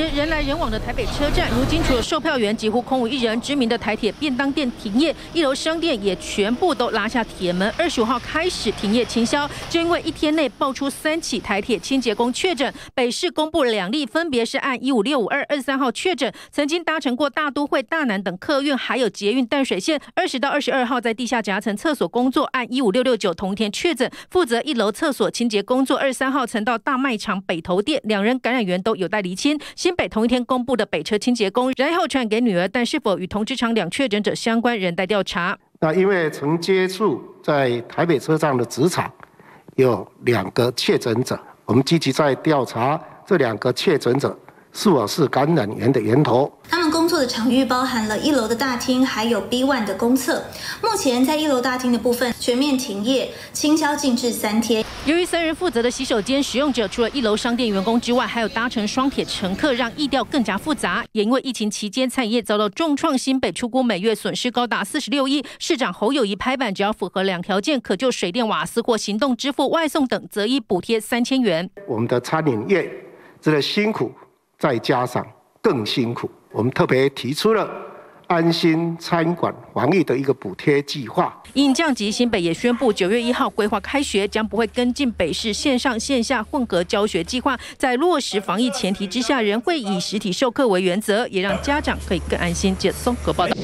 时人来人往的台北车站，如今除了售票员几乎空无一人，知名的台铁便当店停业，一楼商店也全部都拉下铁门。25号开始停业清消，就因为一天内爆出3起台铁清洁工确诊，北市公布2例，分别是按15652、23号确诊，曾经搭乘过大都会、大南等客运，还有捷运淡水线。20到22号在地下夹层厕所工作，按15669同天确诊，负责一楼厕所清洁工作。23号曾到大卖场北投店，2人感染源都有待厘清。 新北同一天公布的北车清洁工染疫后传给女儿，但是否与同职场2确诊者相关，仍待调查。那因为曾接触在台北车站的职场有2个确诊者，我们积极在调查这2个确诊者是否是感染源的源头。他们工作的场域包含了一楼的大厅，还有 B1 的公厕。目前在一楼大厅的部分全面停业，清消禁止3天。 由于3人负责的洗手间使用者，除了一楼商店员工之外，还有搭乘双铁乘客，让疫调更加复杂。也因为疫情期间餐饮业遭到重创，新北出估每月损失高达46亿。市长侯友宜拍板，只要符合2条件，可就水电、瓦斯或行动支付、外送等，则一补贴3000元。我们的餐饮业真的辛苦，再加上更辛苦，我们特别提出了 安心餐馆防疫的一个补贴计划。因降级，新北也宣布9月1号规划开学，将不会跟进北市线上线下混合教学计划。在落实防疫前提之下，仍会以实体授课为原则，也让家长可以更安心。简松和报道。